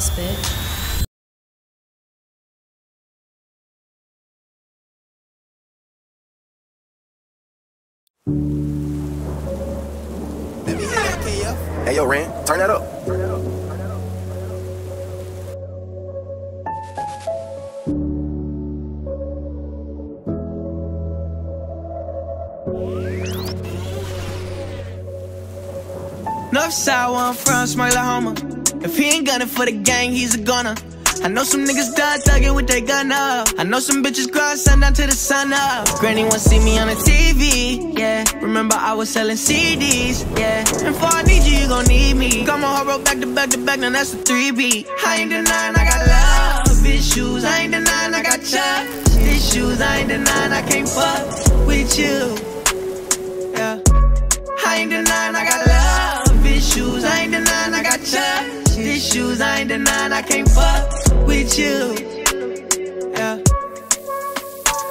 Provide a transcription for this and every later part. ass, bitch. Hey, yo, Ran, turn that up. North side, where I'm from, smart like Homer. If he ain't gunning for the gang, he's a gunner. I know some niggas done thuggin' with their gun up. I know some bitches grow sundown to the sun up. Granny won't see me on the TV, yeah. Remember I was selling CDs, yeah. And for I need you, you gon' need me. Got my heart broke back to back to back, now that's a 3B. I ain't denying I got love. Bitch shoes, I ain't denying I got chops. These shoes, I ain't denying I can't fuck with you, yeah. I ain't denying I got love. Bitch shoes, I ain't denying I got chops. These shoes, I ain't denying I can't fuck with you, yeah.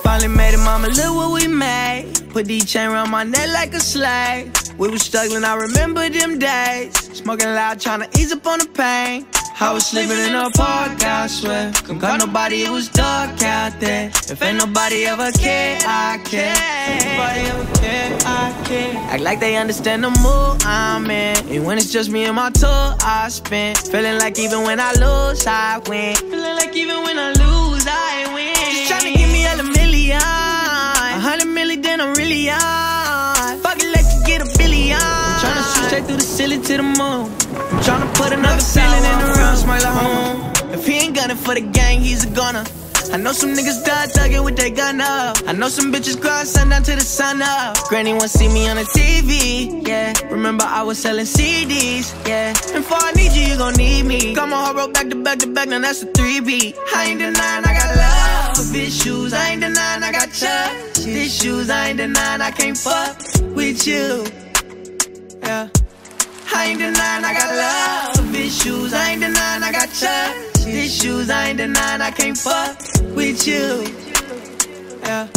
Finally made it, mama, look what we made. Put the chain around my neck like a slave. We was struggling, I remember them days. Smoking loud, tryna ease up on the pain. I was sleeping in a park, I swear. Couldn't call nobody, it was dark out there. If ain't nobody ever care, I care. If nobody ever care, I care. Act like they understand the mood I'm in. And when it's just me and my tour, I spin. Feeling like even when I lose, I win. Feeling like even when I lose, I win. Just tryna give me all a million. 100 million, then I'm really on. Fuck it, let's get a billion. I'm tryna shoot straight through the ceiling to the moon. I'm tryna put another ceiling in the room, smile at home. If he ain't gunning for the gang, he's a gunner. I know some niggas die thuggin' with their gun up. I know some bitches cry sundown to the sun up. Granny won't see me on the TV, yeah. Remember I was selling CDs, yeah. And for I need you, you gon' need me. Got my heart broke back to back to back, now that's a 3B. I ain't denying I got love for bitch shoes. I ain't denying I got chucks. These shoes, I ain't denying I can't fuck with you, yeah. I ain't denying I got love for bitch shoes. I ain't denying I got chucks. These shoes, I ain't denying I can't fuck with you, yeah.